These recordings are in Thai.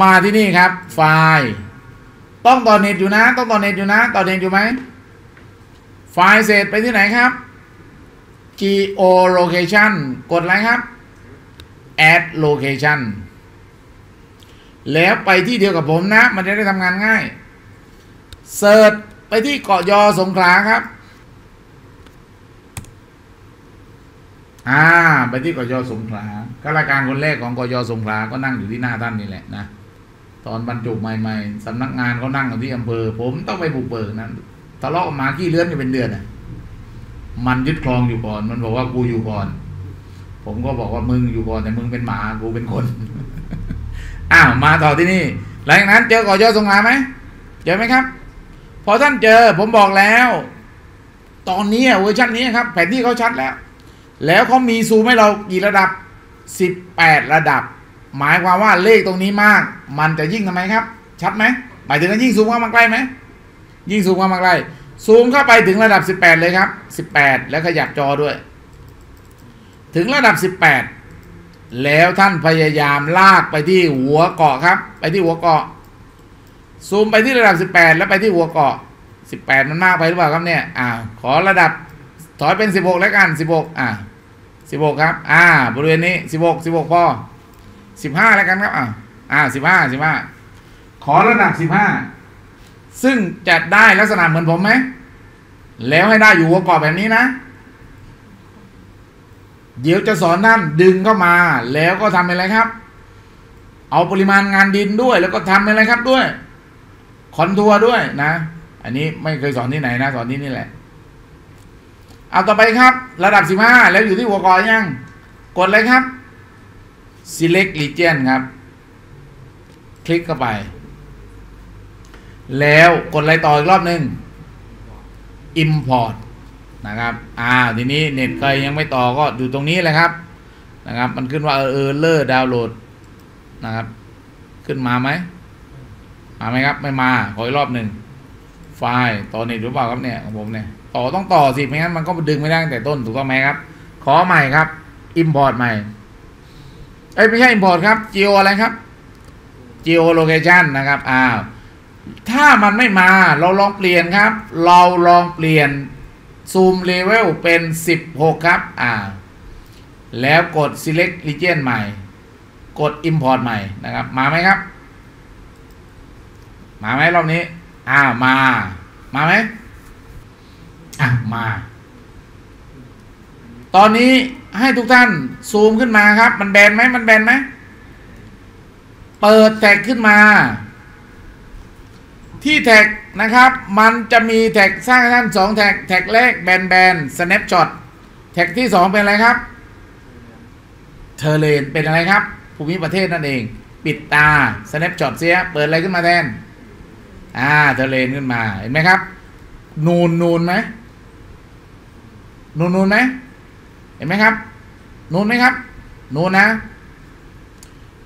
มาที่นี่ครับไฟล์ต้องต่อเน็ตอยู่นะต้องต่อเน็ตอยู่นะต่อเน็ตอยู่ไหมไฟล์เสร็จไปที่ไหนครับ geo location กดอะไรครับ add location แล้วไปที่เดียวกับผมนะมันจะได้ทำงานง่ายเสิร์ชไปที่เกาะยอสงขลาครับไปที่กย.สงขลาข้าราชการคนแรกของกย.สงขลาก็นั่งอยู่ที่หน้าท่านนี่แหละนะตอนบรรจุใหม่ๆสำนักงานเขานั่งอยู่ที่อำเภอผมต้องไปบุกเบิกนั้นทะเลาะหมาขี้เลื้อนอยู่เป็นเดือนมันยึดครองอยู่ก่อนมันบอกว่ากูอยู่ก่อนผมก็บอกว่ามึงอยู่ก่อนแต่มึงเป็นหมากูเป็นคน มาต่อที่นี่หลังจากนั้นเจอกย.สงขลาไหมเจอไหมครับพอท่านเจอผมบอกแล้วตอนนี้เวอร์ชันนี้ครับแผนที่เขาชัดแล้วเขามีซูมให้เรากี่ระดับ18ระดับหมายความว่าเลขตรงนี้มากมันจะยิ่งทำไมครับชัดไหมหมายถึงว่ายิ่งซูมเข้ามาใกล้ไหมยิ่งซูมเข้ามาใกล้ซูมเข้าไปถึงระดับ18เลยครับ18แล้วขยับจอด้วยถึงระดับ18แล้วท่านพยายามลากไปที่หัวเกาะครับไปที่หัวเกาะซูมไปที่ระดับ18แล้วไปที่หัวเกาะ18มันมากไปหรือเปล่าครับเนี่ยขอระดับถอยเป็น16แล้วกัน1616ครับบริเวณนี้16พอ15แล้วกันครับ15ขอระดับ15ซึ่งจะได้ลักษณะเหมือนผมไหมแล้วให้ได้อยู่หัวกรอบแบบนี้นะเดี๋ยวจะสอนนั่นดึงเข้ามาแล้วก็ทำอะไรครับเอาปริมาณงานดินด้วยแล้วก็ทำอะไรครับด้วยคอนทัวร์ด้วยนะอันนี้ไม่เคยสอนที่ไหนนะสอนที่นี่แหละเอาต่อไปครับระดับ15แล้วอยู่ที่หัวกอยังกดเลยครับ select region ครับคลิกเข้าไปแล้วกดอะไรต่ออีกรอบหนึ่ง import นะครับทีนี้เน็ตก็ยังไม่ต่อก็อยู่ตรงนี้แหละครับนะครับมันขึ้นว่าerror download นะครับขึ้นมาไหมมาไหมครับไม่มาขออีกรอบหนึ่งไฟล์ต่อเน็ตหรือเปล่าครับเนี่ยของผมเนี่ยต่อต้องต่อสิไม่งั้นมันก็ดึงไม่ได้ตั้งแต่ต้นถูกต้องไหมครับขอใหม่ครับ import ใหม่ไม่ใช่ import ครับ geo อะไรครับ geo location นะครับถ้ามันไม่มาเราลองเปลี่ยนครับเราลองเปลี่ยน zoom level เป็น16ครับแล้วกด select region ใหม่กด import ใหม่นะครับมาไหมครับมาไหมรอบนี้มาไหมมาตอนนี้ให้ทุกท่านซูมขึ้นมาครับมันแบนไหมเปิดแท็กขึ้นมาที่แท็กนะครับมันจะมีแท็กสร้างท่าน2แท็กแรกแบนsnapshot แท็กที่2เป็นอะไรครับเทเลนเป็นอะไรครับภูมิประเทศนั่นเองปิดตา snapshot เสียเปิดอะไรขึ้นมาแทนเทเลนขึ้นมาเห็นไหมครับนูนไหมนูนไหมเห็นไหมครับนูนไหมครับนูนนะ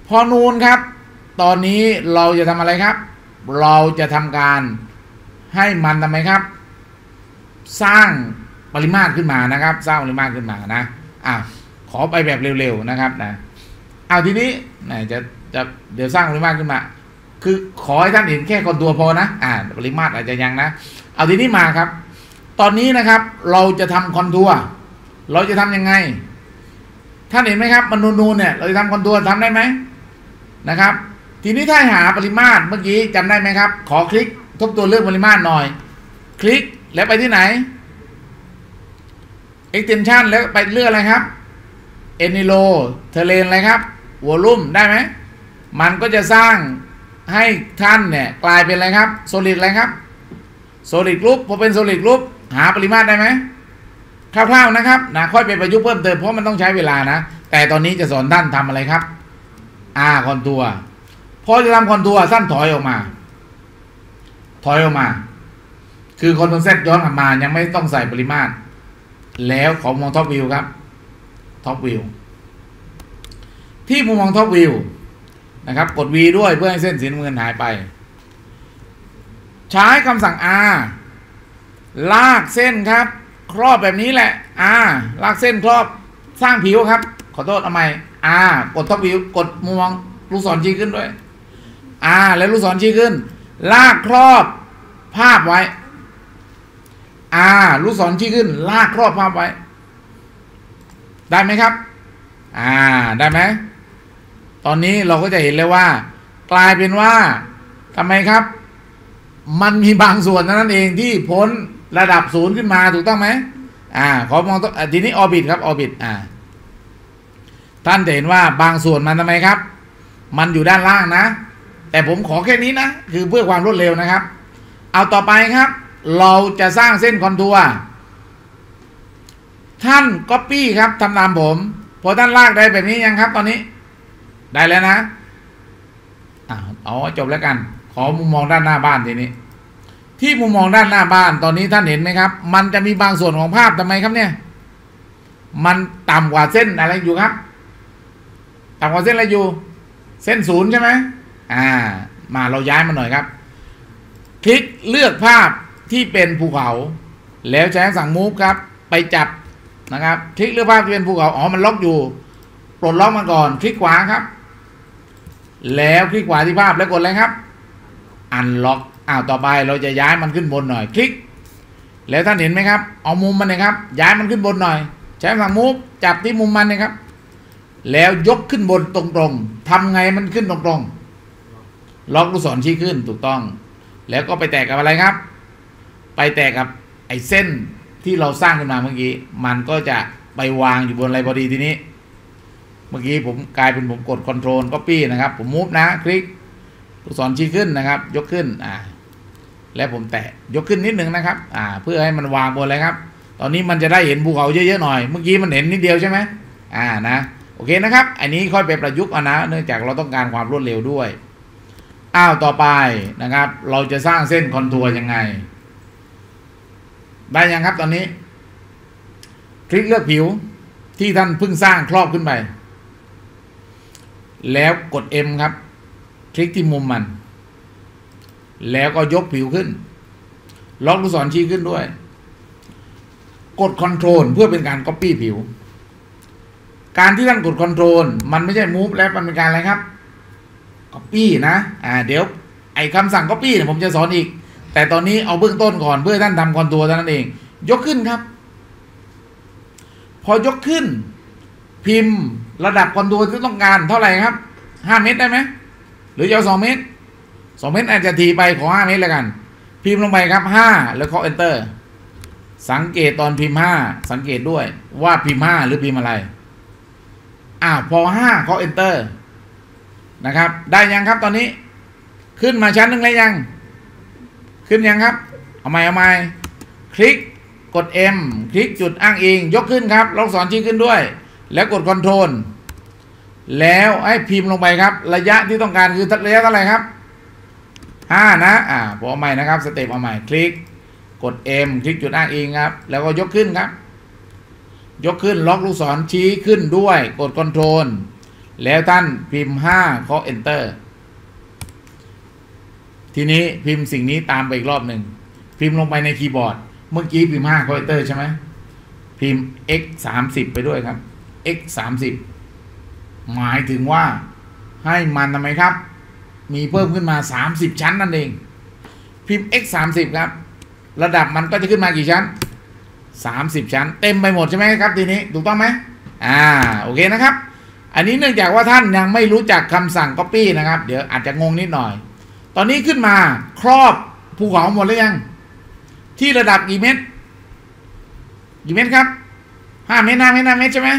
พอนูนครับตอนนี้เราจะทำอะไรครับเราจะทำการให้มันทำไมครับสร้างปริมาตรขึ้นมานะครับสร้างปริมาตรขึ้นมานะขอไปแบบเร็วๆนะครับนะทีนี้ไหนจะเดี๋ยวสร้างปริมาตรขึ้นมาคือขอให้ท่านเห็นแค่คนตัวพอนะปริมาตรอาจจะยังนะเอาทีนี้มาครับตอนนี้นะครับเราจะทำคอนทัวร์เราจะทำยังไงท่านเห็นไหมครับมันนูนๆเนี่ยเราจะทำคอนทัวร์ทำได้ไหมนะครับทีนี้ถ้าหาปริมาตรเมื่อกี้จำได้ไหมครับขอคลิกทบทวนเรื่องปริมาตรหน่อยคลิกแล้วไปที่ไหน extension แล้วไปเลือกอะไรครับ enilo terrain อะไรครับ volume ได้ไหมมันก็จะสร้างให้ท่านเนี่ยกลายเป็นอะไรครับ solid อะไรครับsolid group พอเป็น solid group หาปริมาตรได้ไหมคร่าวๆนะครับนะค่อยไปประยุกต์เพิ่มเติมเพราะมันต้องใช้เวลานะแต่ตอนนี้จะสอนท่านทำอะไรครับคอนทัวร์พอจะทำคอนทัวร์ท่านถอยออกมาคือคอนโทรลเซตย้อนกลับมายังไม่ต้องใส่ปริมาตรแล้วขอมองท็อปวิวครับท็อปวิวที่มุมมองท็อปวิวนะครับกด V ด้วยเพื่อให้เส้นสีน้ำเงินหายไปใช้คำสั่ง R ลากเส้นครับครอบแบบนี้แหละ R ลากเส้นครอบสร้างผิวครับขอโทษเอาใหม่ R กดท็อปวิวกดมองลูกศรชี้ขึ้นด้วย แล้วลูกศรชี้ขึ้นลากครอบภาพไว้ลูกศรชี้ขึ้นลากครอบภาพไว้ได้ไหมครับได้ไหมตอนนี้เราก็จะเห็นเลยว่ากลายเป็นว่าทำไมครับมันมีบางส่วนนั่นเองที่พ้นระดับศูนย์ขึ้นมาถูกต้องไหมขอมองทีนี้ออร์บิทครับออร์บิทท่านจะเห็นว่าบางส่วนมันทำไมครับมันอยู่ด้านล่างนะแต่ผมขอแค่นี้นะคือเพื่อความรวดเร็วนะครับเอาต่อไปครับเราจะสร้างเส้นคอนทัวร์ท่านก๊อปปี้ครับทำตามผมพอท่านลากได้แบบนี้ยังครับตอนนี้ได้แล้วนะจบแล้วกันขอมุมมองด้านหน้าบ้านทีนี้ที่มุมมองด้านหน้าบ้านตอนนี้ท่านเห็นไหมครับมันจะมีบางส่วนของภาพทำไมครับเนี่ยมันต่ำกว่าเส้นอะไรอยู่ครับต่ำกว่าเส้นอะไรอยู่เส้นศูนย์ใช่ไหมมาเราย้ายมันหน่อยครับคลิกเลือกภาพที่เป็นภูเขาแล้วใช้สั่งมูฟครับไปจับนะครับคลิกเลือกภาพที่เป็นภูเขามันล็อกอยู่ปลดล็อกมันก่อนคลิกขวาครับแล้วคลิกขวาที่ภาพแล้วกดอะไรครับอันล็อกต่อไปเราจะย้ายมันขึ้นบนหน่อยคลิกแล้วท่านเห็นไหมครับเอามุมมันนะครับย้ายมันขึ้นบนหน่อยใช้สั่งมูฟจับที่มุมมันนะครับแล้วยกขึ้นบนตรงๆทำไงมันขึ้นตรงๆล็อกลูกศรชี้ขึ้นถูกต้องแล้วก็ไปแตะกับอะไรครับไปแตะกับไอ้เส้นที่เราสร้างขึ้นมาเมื่อกี้มันก็จะไปวางอยู่บนอะไรพอดีทีนี้เมื่อกี้ผมกลายเป็นผมกด Ctrl Copy นะครับผมมูฟนะคลิกลูกศรชี้ขึ้นนะครับยกขึ้นและผมแตะยกขึ้นนิดนึงนะครับเพื่อให้มันวางบนอะไรครับตอนนี้มันจะได้เห็นภูเขาเยอะๆหน่อยเมื่อกี้มันเห็นนิดเดียวใช่ไหมนะโอเคนะครับอันนี้ค่อยไปประยุกต์นะเนื่องจากเราต้องการความรวดเร็วด้วยต่อไปนะครับเราจะสร้างเส้นคอนทัวร์ยังไงได้ยังครับตอนนี้คลิกเลือกผิวที่ท่านเพิ่งสร้างครอบขึ้นไปแล้วกด M ครับคลิกที่มุมมันแล้วก็ยกผิวขึ้นล็อกลูกศรชี้ขึ้นด้วยกด Ctrl เพื่อเป็นการ Copy ผิวการที่ท่านกด Ctrl มันไม่ใช่ Move แล้วมันเป็นการอะไรครับ Copy นะเดี๋ยวไอ้คำสั่ง Copy เนี่ยผมจะสอนอีกแต่ตอนนี้เอาเบื้องต้นก่อนเพื่อท่านทำคอนทัวร์เท่านั้นเองยกขึ้นครับพอยกขึ้นพิมพ์ระดับคอนทัวร์ที่ต้องการเท่าไหร่ครับ5 เมตรได้ไหมหรือจะเอา2 เมตร2 เมตรอาจจะทีไปขอ5 เมตรแล้วกันพิมพ์ลงไปครับ5แล้วเคาะ Enter สังเกตตอนพิมพ์5สังเกตด้วยว่าพิมพ์5หรือพิมพ์อะไรพอ5เคาะ Enter นะครับได้ยังครับตอนนี้ขึ้นมาชั้นหนึ่งแล้วยังขึ้นยังครับเอาไม้คลิกกด M คลิกจุดอ้างอิงยกขึ้นครับล็อกศรชี้ขึ้นด้วยแล้วกด Ctrl แล้วให้พิมพ์ลงไปครับระยะที่ต้องการคือระยะเท่าไหร่ครับ5นะพอเอาใหม่นะครับสเต็ปเอาใหม่คลิกกด M คลิกจุดอ้างอิงครับแล้วก็ยกขึ้นครับยกขึ้นล็อกลูกศรชี้ขึ้นด้วยกด Ctrl แล้วท่านพิมพ์5เคาะ Enterทีนี้พิมพ์สิ่งนี้ตามไปอีกรอบหนึ่งพิมพ์ลงไปในคีย์บอร์ดเมื่อกี้พิมพ์5คอมพิวเตอร์ใช่ไหมพิมพ์ x 30ไปด้วยครับ x 30หมายถึงว่าให้มันทำไมครับมีเพิ่มขึ้นมา30ชั้นนั่นเองพิมพ์ x 30ครับระดับมันก็จะขึ้นมากี่ชั้น30ชั้นเต็มไปหมดใช่ไหมครับทีนี้ถูกต้องไหมโอเคนะครับอันนี้เนื่องจากว่าท่านยังไม่รู้จักคำสั่ง copy นะครับเดี๋ยวอาจจะงงนิดหน่อยตอนนี้ขึ้นมาครอบภูเขาหมดแล้วยังที่ระดับกี่เมตรกี่เมตรครับ5 เมตร5 เมตรใช่ไหม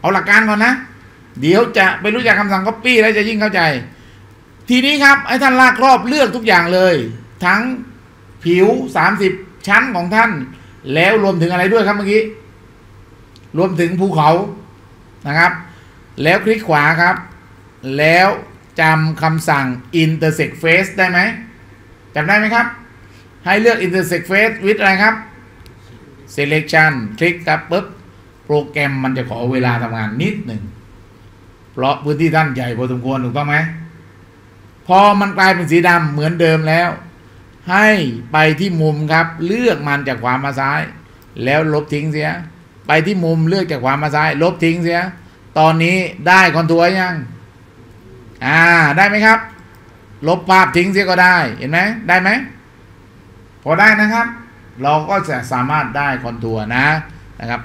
เอาหลักการก่อนนะเดี๋ยวจะไปรู้จักคำสั่ง copy แล้วจะยิ่งเข้าใจทีนี้ครับให้ท่านลากครอบเลือกทุกอย่างเลยทั้งผิว30ชั้นของท่านแล้วรวมถึงอะไรด้วยครับเมื่อกี้รวมถึงภูเขานะครับแล้วคลิกขวาครับแล้วจำคำสั่ง intersect face ได้ไหมจำได้ไหมครับให้เลือก intersect face with อะไรครับ selection คลิกครับปุ๊บโปรแกรมมันจะขอเวลาทำงานนิดหนึ่งเพราะพื้นที่ด้านใหญ่พอสมควรถูกต้องไหมพอมันกลายเป็นสีดำเหมือนเดิมแล้วให้ไปที่มุมครับเลือกมันจากขวามาซ้ายแล้วลบทิ้งเสียไปที่มุมเลือกจากขวามาซ้ายลบทิ้งเสียตอนนี้ได้คอนทัวร์ยังได้ไหมครับ ลบภาพทิ้งเสียก็ได้เห็นไหมได้ไหมพอได้นะครับเราก็จะสามารถได้คอนทัวร์นะครับ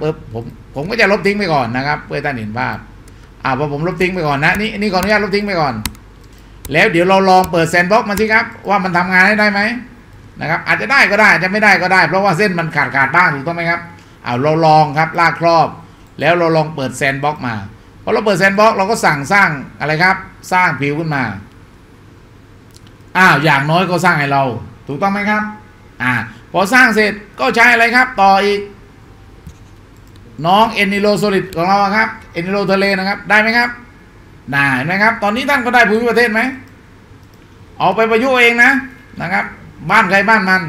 ผมก็จะลบทิ้งไปก่อนนะครับเพื่อท่านเห็นภาพพอผมลบทิ้งไปก่อนนะนี่ขออนุญาตลบทิ้งไปก่อนแล้วเดี๋ยวเราลองเปิดแซนด์บ็อกซ์มันสิครับว่ามันทำงานได้ไหมนะครับอาจจะได้ก็ได้อาจจะไม่ได้ก็ได้เพราะว่าเส้นมันขาดบ้างถูกต้องไหมครับเราลองครับลากครอบแล้วเราลองเปิดแซนด์บ็อกซ์มาพอเราเปิดแซนด์บ็อกซ์เราก็สั่งสร้างอะไรครับสร้างผิวขึ้นมาอย่างน้อยก็สร้างให้เราถูกต้องไหมครับพอสร้างเสร็จก็ใช้อะไรครับต่ออีกน้องเอนิโลโซลิดของเราครับเอนิโลทะเลนะครับได้ไหมครับได้ไหมครับตอนนี้ท่านก็ได้ภูมิประเทศไหมเอาไปประยุกต์เองนะครับบ้านใครบ้านมัน